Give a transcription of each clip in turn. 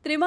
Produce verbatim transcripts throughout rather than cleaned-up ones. Terima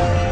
ya.